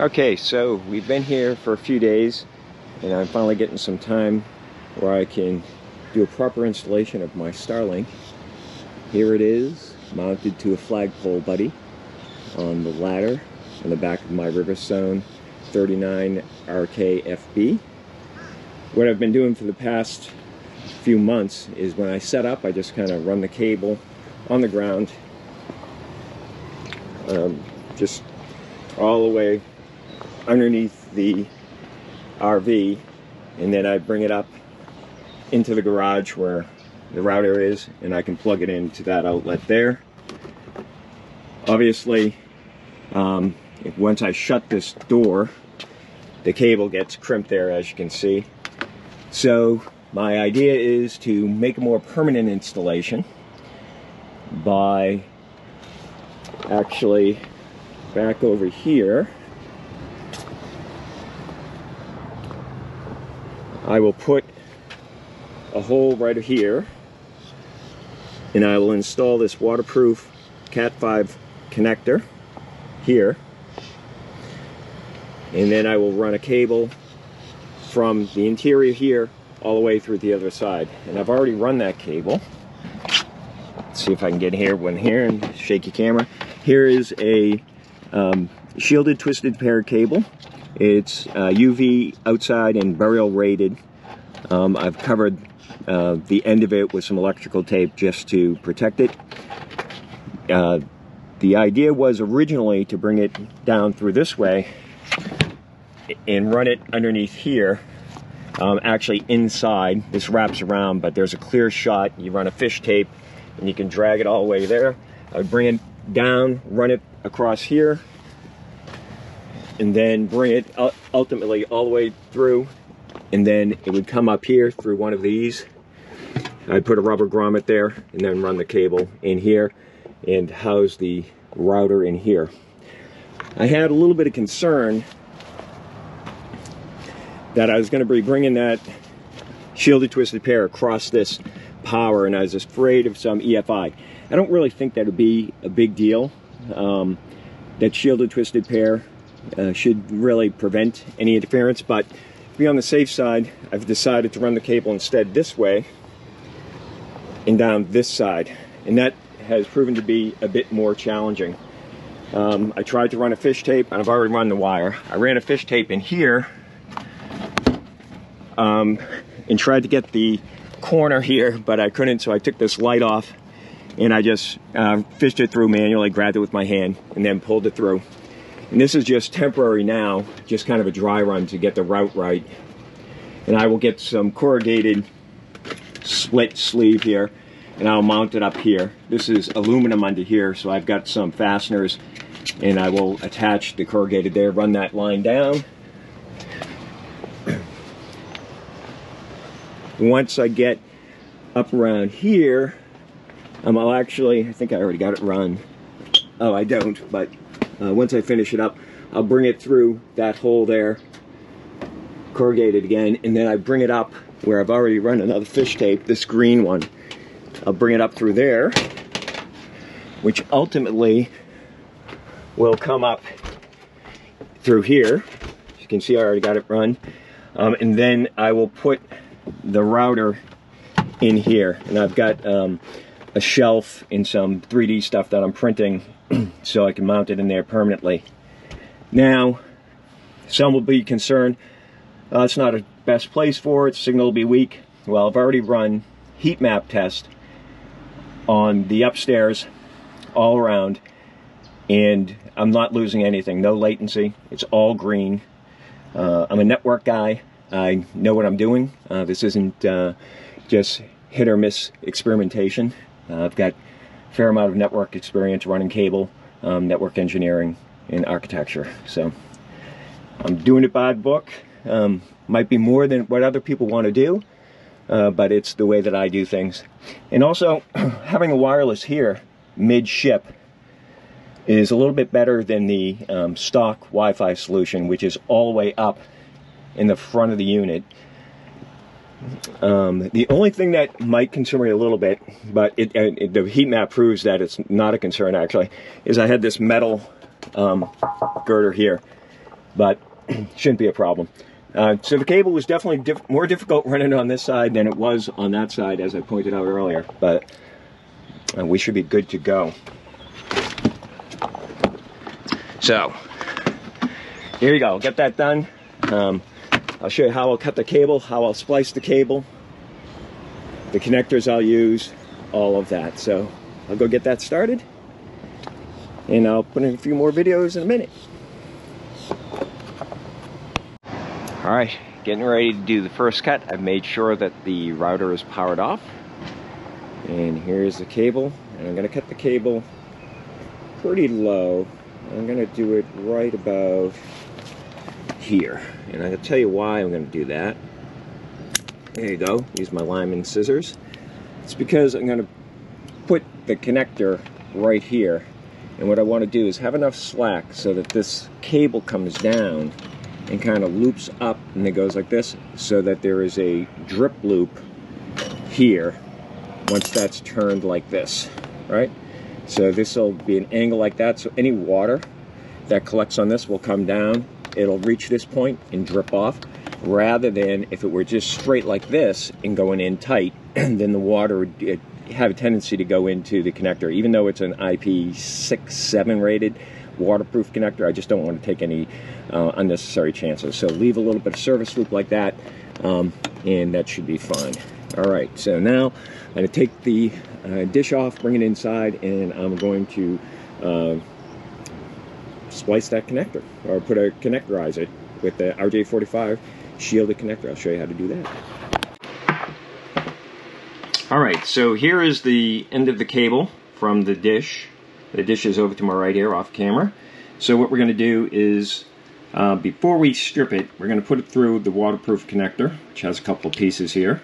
Okay, so we've been here for a few days and I'm finally getting some time where I can do a proper installation of my Starlink. Here it is, mounted to a flagpole buddy on the ladder on the back of my Riverstone 39RKFB. What I've been doing for the past few months is when I set up, I just kind of run the cable on the ground, just all the way underneath the RV, and then I bring it up into the garage where the router is, and I can plug it into that outlet there. Obviously, once I shut this door, the cable gets crimped there, as you can see. So my idea is to make a more permanent installation by actually back over here. I will put a hole right here, and I will install this waterproof Cat5 connector here, and then I will run a cable from the interior here all the way through the other side. And I've already run that cable. Let's see if I can get here one here and shake your camera. Here is a shielded twisted pair cable. It's UV outside and burial rated. I've covered the end of it with some electrical tape just to protect it. The idea was originally to bring it down through this way and run it underneath here, actually inside. This wraps around, but there's a clear shot. You run a fish tape and you can drag it all the way there. I would bring it down, run it across here, and then bring it ultimately all the way through, and then it would come up here through one of these. I'd put a rubber grommet there and then run the cable in here and house the router in here. I had a little bit of concern that I was going to be bringing that shielded twisted pair across this power, and I was afraid of some EFI. I don't really think that would be a big deal. That shielded twisted pair should really prevent any interference, but to be on the safe side, I've decided to run the cable instead this way and down this side, and that has proven to be a bit more challenging. I tried to run a fish tape, and I've already run the wire. I ran a fish tape in here and tried to get the corner here, but I couldn't, so I took this light off and I just fished it through manually, grabbed it with my hand, and then pulled it through. And this is just temporary now, just kind of a dry run to get the route right. And I will get some corrugated split sleeve here, and I'll mount it up here. This is aluminum under here, so I've got some fasteners, and I will attach the corrugated there, run that line down. Once I get up around here, I'll actually, I think I already got it run. Oh, I don't, but once I finish it up, I'll bring it through that hole there, corrugate it again, and then I bring it up where I've already run another fish tape, this green one. I'll bring it up through there, which ultimately will come up through here. As you can see, I already got it run. And then I will put the router in here, and I've got a shelf and some 3D stuff that I'm printing so I can mount it in there permanently. Now, some will be concerned, it's not a best place for it, signal will be weak. Well, I've already run heat map test on the upstairs all around, and I'm not losing anything. No latency, it's all green. I'm a network guy, I know what I'm doing. This isn't just hit or miss experimentation. I've got a fair amount of network experience running cable, network engineering, and architecture. So I'm doing it by the book. Might be more than what other people want to do, but it's the way that I do things. And also, having a wireless here mid-ship is a little bit better than the stock Wi-Fi solution, which is all the way up in the front of the unit. The only thing that might concern me a little bit, but the heat map proves that it's not a concern actually, is I had this metal girder here, but shouldn't be a problem. So the cable was definitely more difficult running on this side than it was on that side, as I pointed out earlier, but we should be good to go. So here you go, get that done. I'll show you how I'll cut the cable, how I'll splice the cable, the connectors I'll use, all of that. So I'll go get that started, and I'll put in a few more videos in a minute. All right, getting ready to do the first cut. I've made sure that the router is powered off. And here's the cable. And I'm gonna cut the cable pretty low. I'm gonna do it right about here. And I'll tell you why I'm gonna do that. There you go, use my lineman scissors. It's because I'm gonna put the connector right here. And what I wanna do is have enough slack so that this cable comes down and kind of loops up, and it goes like this, so that there is a drip loop here once that's turned like this, right? So this will be an angle like that, so any water that collects on this will come down, it'll reach this point and drip off, rather than if it were just straight like this and going in tight, then the water would have a tendency to go into the connector. Even though it's an IP67 rated waterproof connector, I just don't want to take any unnecessary chances. So leave a little bit of service loop like that, and that should be fine. All right, so now I'm going to take the dish off, bring it inside, and I'm going to splice that connector, or put a connectorize it with the RJ45 shielded connector. I'll show you how to do that. All right, so here is the end of the cable from the dish. The dish is over to my right here, off camera. So what we're going to do is, before we strip it, we're going to put it through the waterproof connector, which has a couple of pieces here.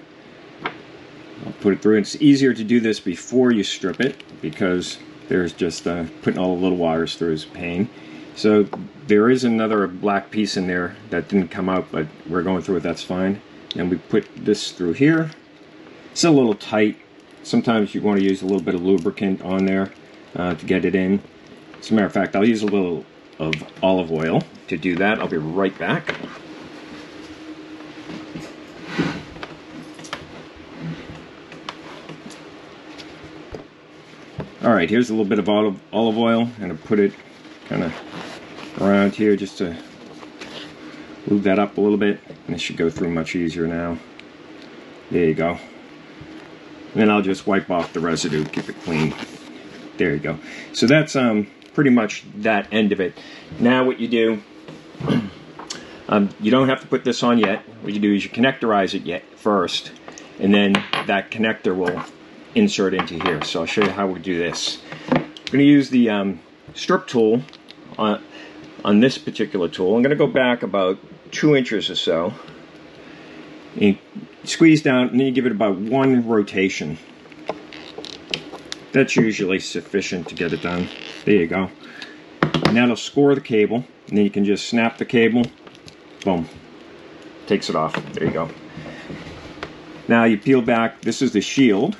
I'll put it through. It's easier to do this before you strip it, because there's just putting all the little wires through is a pain. So there is another black piece in there that didn't come out, but we're going through it, that's fine. And we put this through here. It's a little tight. Sometimes you want to use a little bit of lubricant on there. To get it in. As a matter of fact, I'll use a little of olive oil to do that. I'll be right back. Alright, here's a little bit of olive oil. I'm going to put it kind of around here just to move that up a little bit. And it should go through much easier now. There you go. And then I'll just wipe off the residue, keep it clean. There you go. So that's pretty much that end of it. Now what you do, you don't have to put this on yet. What you do is you connectorize it first, and then that connector will insert into here. So I'll show you how we do this. I'm going to use the strip tool on this particular tool. I'm going to go back about 2 inches or so. You squeeze down, and then you give it about one rotation. That's usually sufficient to get it done. There you go. And that'll score the cable, and then you can just snap the cable. Boom. Takes it off. There you go. Now you peel back. This is the shield.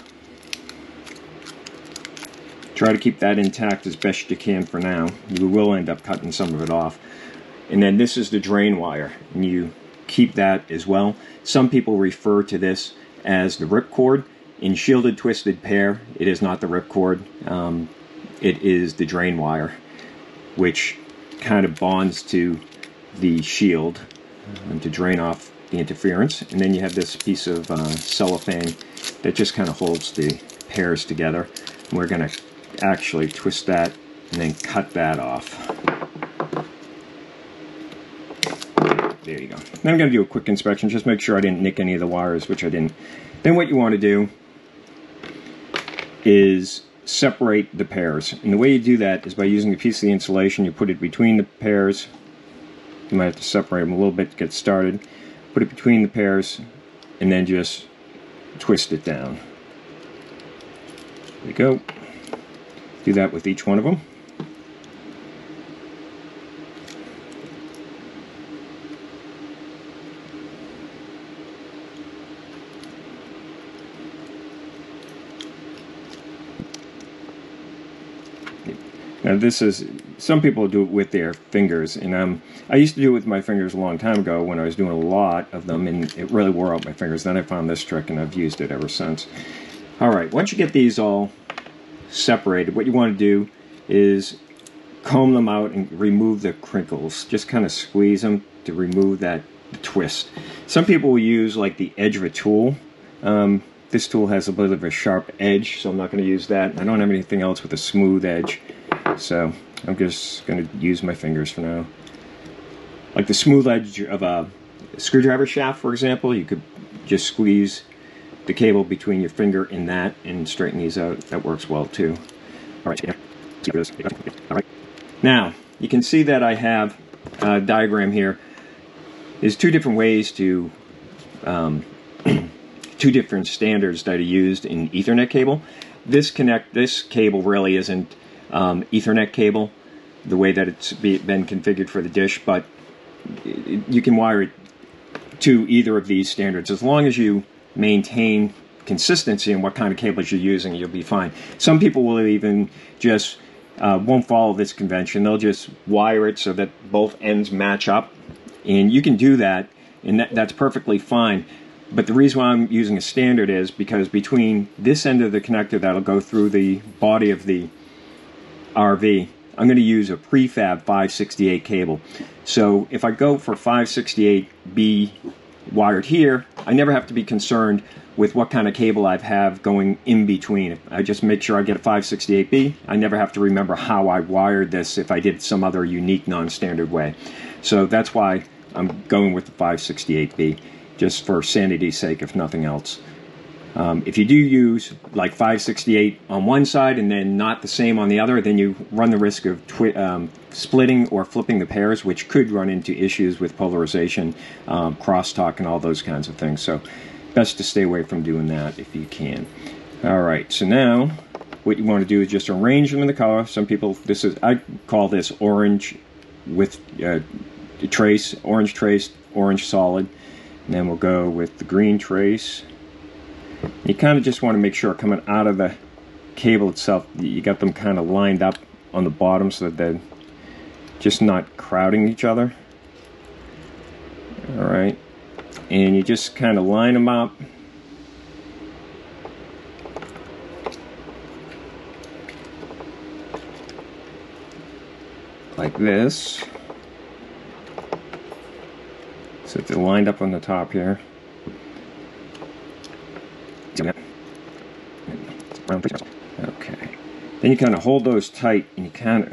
Try to keep that intact as best you can for now. You will end up cutting some of it off. And then this is the drain wire, and you keep that as well. Some people refer to this as the ripcord. In shielded twisted pair, it is not the ripcord, it is the drain wire, which kind of bonds to the shield to drain off the interference. And then you have this piece of cellophane that just kind of holds the pairs together. And we're going to actually twist that and then cut that off. There you go. Now I'm going to do a quick inspection, just make sure I didn't nick any of the wires, which I didn't. Then what you want to do is separate the pairs. And the way you do that is by using a piece of the insulation. You put it between the pairs. You might have to separate them a little bit to get started. Put it between the pairs and then just twist it down. There you go. Do that with each one of them. Now this is, some people do it with their fingers, and I used to do it with my fingers a long time ago when I was doing a lot of them, and it really wore out my fingers. Then I found this trick, and I've used it ever since. All right, once you get these all separated, what you want to do is comb them out and remove the crinkles. Just kind of squeeze them to remove that twist. Some people will use like the edge of a tool. This tool has a bit of a sharp edge, so I'm not going to use that. I don't have anything else with a smooth edge, so I'm just going to use my fingers for now. Like the smooth edge of a screwdriver shaft, for example, you could just squeeze the cable between your finger and that and straighten these out. That works well too. All right. All right. Now, you can see that I have a diagram here. There's two different ways to two different standards that are used in Ethernet cable. This cable really isn't Ethernet cable the way that it's been configured for the dish, but you can wire it to either of these standards. As long as you maintain consistency in what kind of cables you're using, you'll be fine. Some people will even just won't follow this convention. They'll just wire it so that both ends match up, and you can do that, and that's perfectly fine. But the reason why I'm using a standard is because between this end of the connector that'll go through the body of the RV, I'm going to use a prefab 568 cable. So if I go for 568B wired here, I never have to be concerned with what kind of cable I have going in between. I just make sure I get a 568B. I never have to remember how I wired this if I did some other unique non-standard way. So that's why I'm going with the 568B. Just for sanity's sake, if nothing else. If you do use like 568 on one side and then not the same on the other, then you run the risk of splitting or flipping the pairs, which could run into issues with polarization, crosstalk, and all those kinds of things. So best to stay away from doing that if you can. All right, so now what you want to do is just arrange them in the color. Some people, I call this orange with trace, orange solid. And then we'll go with the green trace. You kind of just want to make sure coming out of the cable itself, you got them kind of lined up on the bottom so that they're just not crowding each other. All right. And you just kind of line them up. Like this. So they're lined up on the top here. Okay. Then you kind of hold those tight and you kind of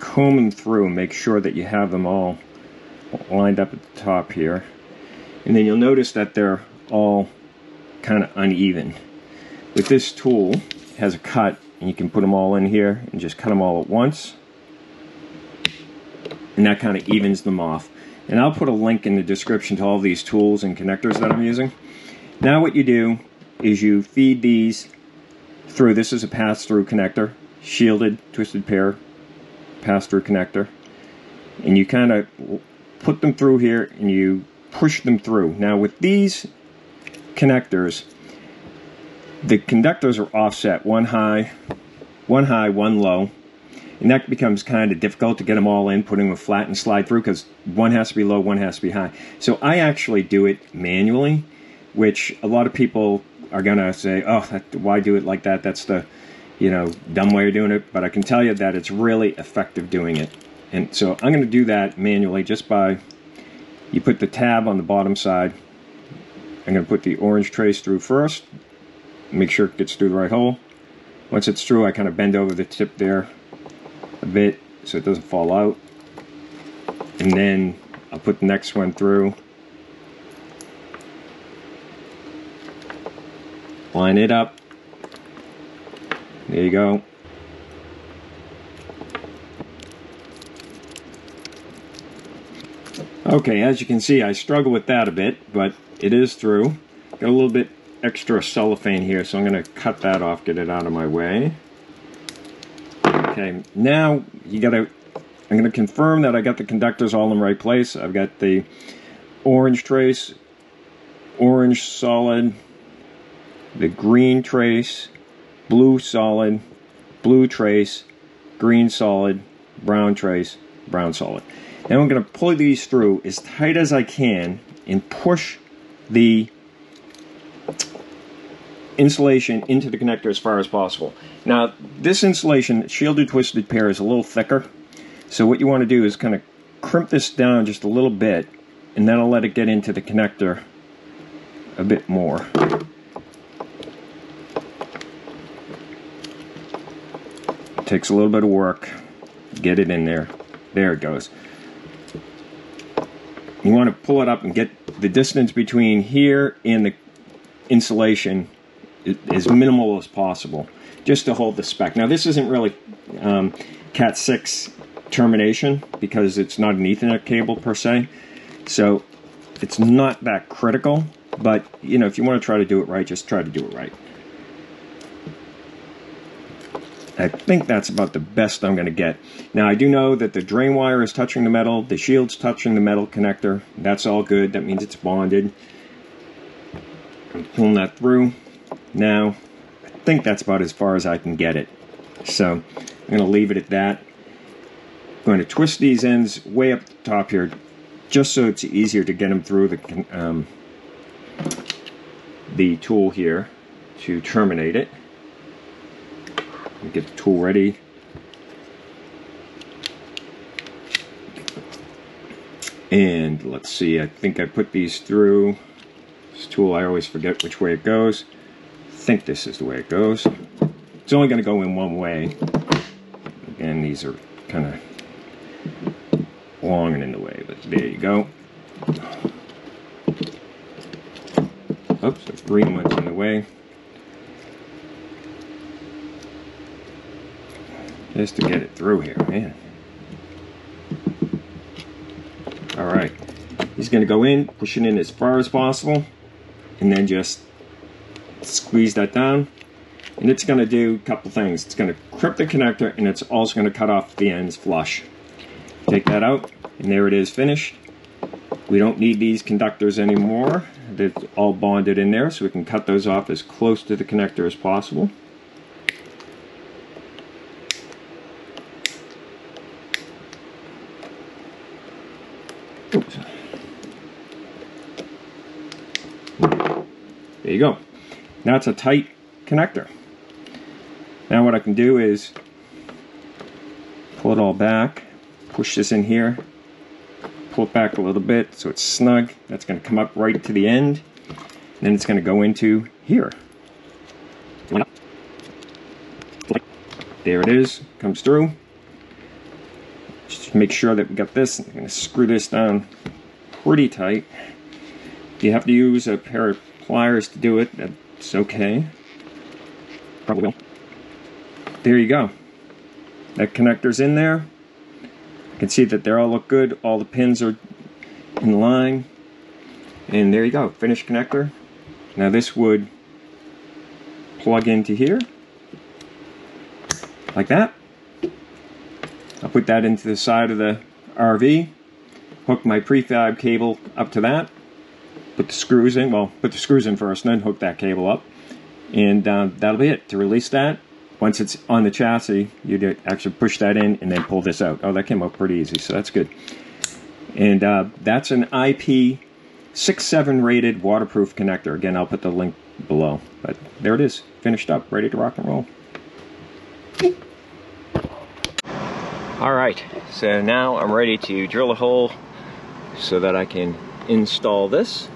comb them through and make sure that you have them all lined up at the top here. And then you'll notice that they're all kind of uneven. With this tool, it has a cut and you can put them all in here and just cut them all at once. And that kind of evens them off. And I'll put a link in the description to all these tools and connectors that I'm using. Now what you do is you feed these through. This is a pass-through connector, shielded, twisted pair, pass-through connector. And you kind of put them through here and you push them through. Now with these connectors, the conductors are offset, one high, one low. And that becomes kind of difficult to get them all in, putting them flat and slide through, because one has to be low, one has to be high. So I actually do it manually, which a lot of people are going to say, oh, why do it like that? That's the, you know, dumb way of doing it. But I can tell you that it's really effective doing it. And so I'm going to do that manually just by, you put the tab on the bottom side. I'm going to put the orange trace through first, make sure it gets through the right hole. Once it's through, I kind of bend over the tip there a bit so it doesn't fall out, and then I'll put the next one through, line it up, there you go, okay. As you can see, I struggle with that a bit, but it is through. Got a little bit extra cellophane here, so I'm going to cut that off, get it out of my way. Okay, now I'm going to confirm that I got the conductors all in the right place. I've got the orange trace, orange solid, the green trace, blue solid, blue trace, green solid, brown trace, brown solid. Now I'm going to pull these through as tight as I can and push the insulation into the connector as far as possible. Now this insulation, shielded twisted pair, is a little thicker, so what you want to do is kind of crimp this down just a little bit, and then I'll let it get into the connector a bit more. It takes a little bit of work. Get it in there. There it goes. You want to pull it up and get the distance between here and the insulation as minimal as possible, just to hold the spec. Now this isn't really Cat 6 termination because it's not an Ethernet cable per se, so it's not that critical, but you know, if you want to try to do it right, just try to do it right. I think that's about the best I'm going to get. Now I do know that the drain wire is touching the metal, the shield's touching the metal connector. That's all good. That means it's bonded. I'm pulling that through. Now I think that's about as far as I can get it, so I'm going to leave it at that. I'm going to twist these ends way up the top here just so it's easier to get them through the tool here to terminate it. Get the tool ready. And let's see, I think I put these through. This tool, I always forget which way it goes. I think this is the way it goes. It's only going to go in one way. Again, these are kind of long and in the way, but there you go. Oops, the green one's in the way. Just to get it through here, man. Alright, he's going to go in, push it in as far as possible, and then just squeeze that down. And it's going to do a couple things. It's going to crimp the connector, and it's also going to cut off the ends flush. Take that out, and there it is, finished. We don't need these conductors anymore. They're all bonded in there, so we can cut those off as close to the connector as possible. Oops. There you go. Now it's a tight connector. Now what I can do is pull it all back, push this in here, pull it back a little bit so it's snug. That's going to come up right to the end, and then it's going to go into here. There it is, comes through. Just make sure that we got this. I'm going to screw this down pretty tight. If you have to use a pair of pliers to do it, that's okay. Probably will. There you go. That connector's in there. You can see that they all look good. All the pins are in line. And there you go. Finished connector. Now this would plug into here. Like that. I'll put that into the side of the RV, hook my prefab cable up to that, put the screws in, well, put the screws in first, then hook that cable up, and that'll be it. To release that, once it's on the chassis, you actually push that in and then pull this out. Oh, that came out pretty easy, so that's good. And that's an IP67 rated waterproof connector. Again, I'll put the link below, but there it is, finished up, ready to rock and roll. Alright, so now I'm ready to drill a hole so that I can install this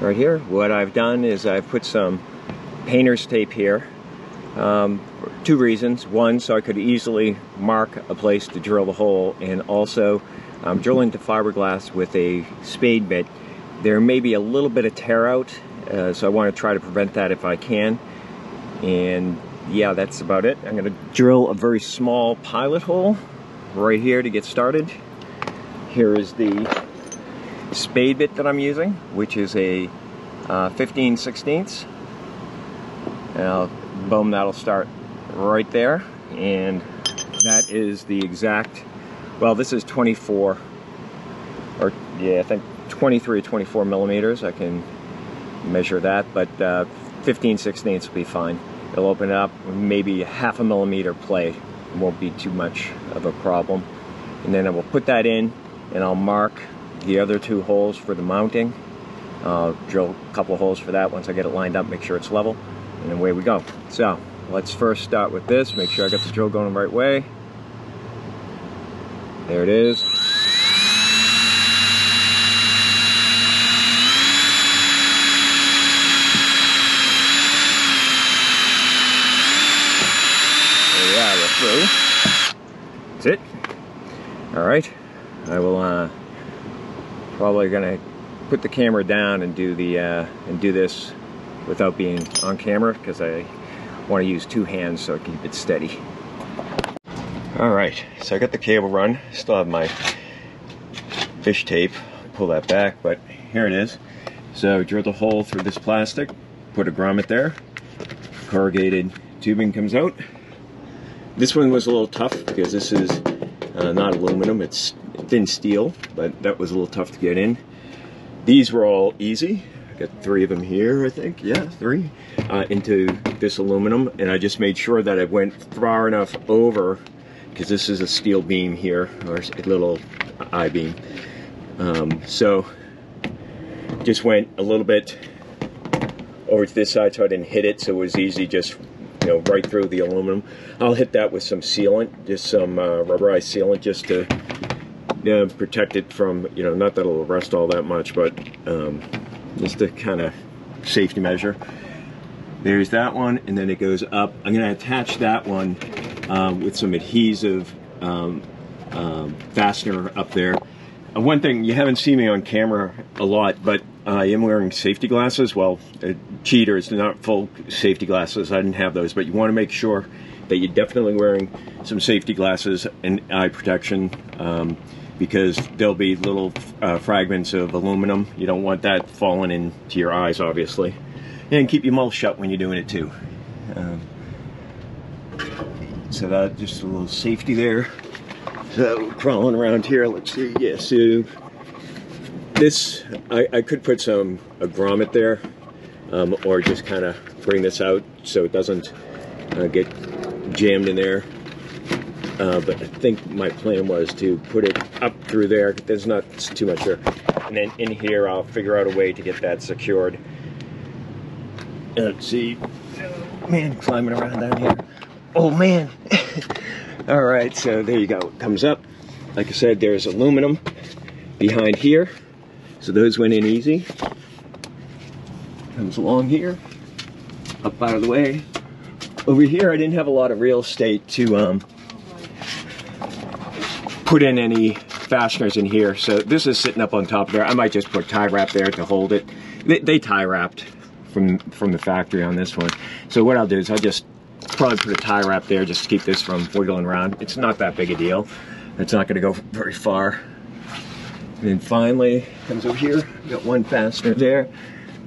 right here. What I've done is I've put some painter's tape here, for 2 reasons. One, so I could easily mark a place to drill the hole, and also I'm drilling to fiberglass with a spade bit. There may be a little bit of tear out, so I want to try to prevent that if I can. And yeah, that's about it. I'm going to drill a very small pilot hole right here to get started. Here is the spade bit that I'm using, which is a 15/16. Boom, that'll start right there. And that is the exact, well, this is 24, or yeah, I think 23 or 24 millimeters. I can measure that, but 15/16 will be fine. It'll open up maybe 1/2 millimeter play won't be too much of a problem. And then I will put that in, and I'll mark the other two holes for the mounting. I'll drill a couple holes for that once I get it lined up, make sure it's level, and away we go. So let's first start with this, make sure I got the drill going the right way. There it is. Yeah, we're through. That's it. Alright, I will probably gonna put the camera down and do the this without being on camera, because I want to use two hands so I keep it steady. Alright, so I got the cable run, still have my fish tape, pull that back, but here it is. So drilled a hole through this plastic, put a grommet there, corrugated tubing comes out. This one was a little tough because this is not aluminum, it's thin steel, but that was a little tough to get in. These were all easy. I got three of them here, I think. Yeah, three. Into this aluminum, and I just made sure that I went far enough over, because this is a steel beam here, or a little I-beam. So just went a little bit over to this side so I didn't hit it, so it was easy, just right through the aluminum. I'll hit that with some sealant, just some rubberized sealant, just to protect it from, not that it'll rust all that much, but just a kind of safety measure. There's that one, and then it goes up. I'm going to attach that one with some adhesive fastener up there. One thing, you haven't seen me on camera a lot, but I am wearing safety glasses. Well, cheaters, not full safety glasses. I didn't have those, but you want to make sure that you're definitely wearing some safety glasses and eye protection, because there'll be little fragments of aluminum. You don't want that falling into your eyes, obviously. And keep your mouth shut when you're doing it too. So that, just a little safety there. So crawling around here, let's see, yeah, so this, I could put a grommet there, or just kind of bring this out so it doesn't get jammed in there, but I think my plan was to put it up through there. There's not too much there, and then in here I'll figure out a way to get that secured. Let's see, man, climbing around down here, oh man. All right, so there you go, it comes up. Like I said, there's aluminum behind here, so those went in easy. Comes along here, up out of the way. Over here, I didn't have a lot of real estate to put in any fasteners in here, so this is sitting up on top of there. I might just put tie wrap there to hold it. They tie wrapped from the factory on this one. So what I'll do is I'll just probably put a tie wrap there just to keep this from wiggling around. It's not that big a deal. It's not gonna go very far. And then finally, comes over here, got one fastener there.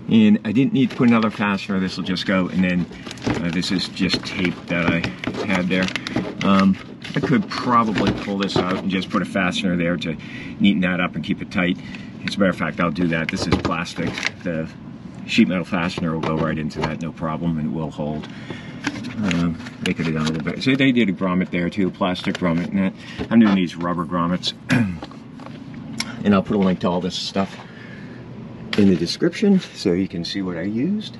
And I didn't need to put another fastener, this will just go, and then this is just tape that I had there. I could probably pull this out and just put a fastener there to neaten that up and keep it tight. As a matter of fact, I'll do that. This is plastic. The sheet metal fastener will go right into that, no problem, and it will hold. They could have done a little bit. So they did a grommet there too, a plastic grommet, and that. I'm doing these rubber grommets. And I'll put a link to all this stuff in the description so you can see what I used.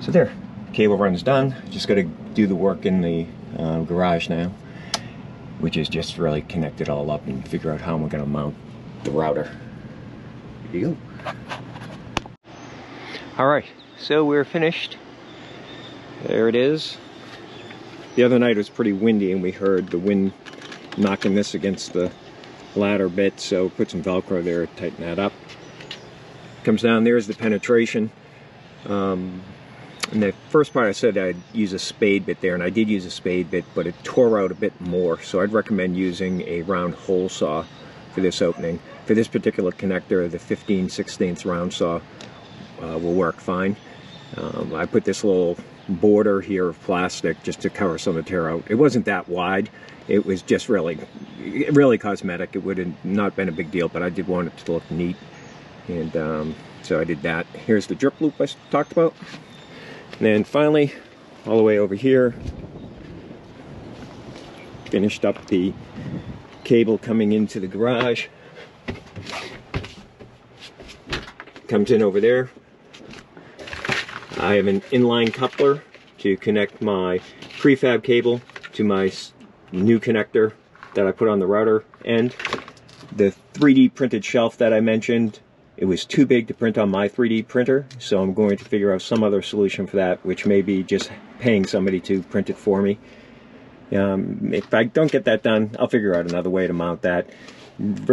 So there, cable run's done. Just got to do the work in the garage now, which is just really connect it all up and figure out how we're going to mount the router. There you go. All right, so we're finished. There it is. The other night it was pretty windy and we heard the wind knocking this against the ladder bit, so put some Velcro there to tighten that up. Comes down, there's the penetration. In the first part I said I'd use a spade bit there, and I did use a spade bit, but it tore out a bit more, so I'd recommend using a round hole saw for this opening. For this particular connector, the 15/16 round saw will work fine. I put this little border here of plastic just to cover some of the tear out. It wasn't that wide, it was just really cosmetic. It would have not been a big deal, but I did want it to look neat. And so I did that. Here's the drip loop I talked about. And then finally, all the way over here, finished up the cable coming into the garage. Comes in over there. I have an inline coupler to connect my prefab cable to my new connector that I put on the router end. The 3D printed shelf that I mentioned, it was too big to print on my 3D printer, so I'm going to figure out some other solution for that, which may be just paying somebody to print it for me. If I don't get that done, I'll figure out another way to mount that.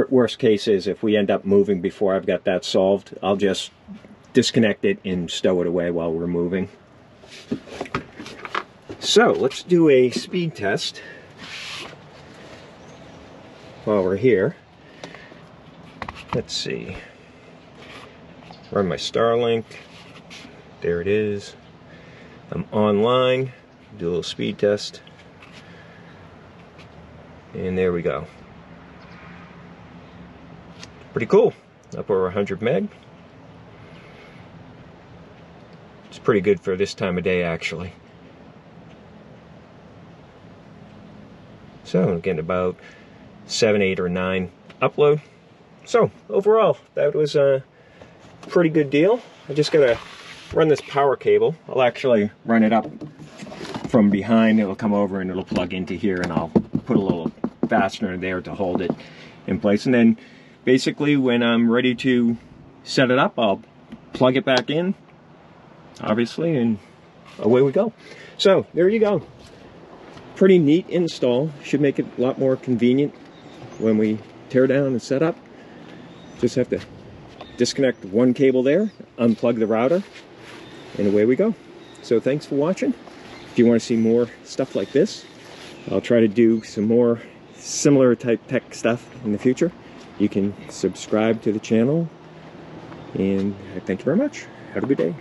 Worst case is if we end up moving before I've got that solved, I'll just disconnect it and stow it away while we're moving. So let's do a speed test while we're here. Let's see. Run my Starlink. There it is. I'm online. Do a little speed test. And there we go. Pretty cool. Up over 100 meg. It's pretty good for this time of day, actually. So I'm getting about 7, 8, or 9 upload. So overall, that was a pretty good deal. I just gotta run this power cable. I'll actually run it up from behind. It'll come over and it'll plug into here, and I'll put a little fastener there to hold it in place. And then basically when I'm ready to set it up, I'll plug it back in, obviously, and away we go. So there you go. Pretty neat install. Should make it a lot more convenient when we tear down and set up. Just have to disconnect one cable there, unplug the router, and away we go. So thanks for watching. If you want to see more stuff like this, I'll try to do some more similar type tech stuff in the future. You can subscribe to the channel, and thank you very much. Have a good day.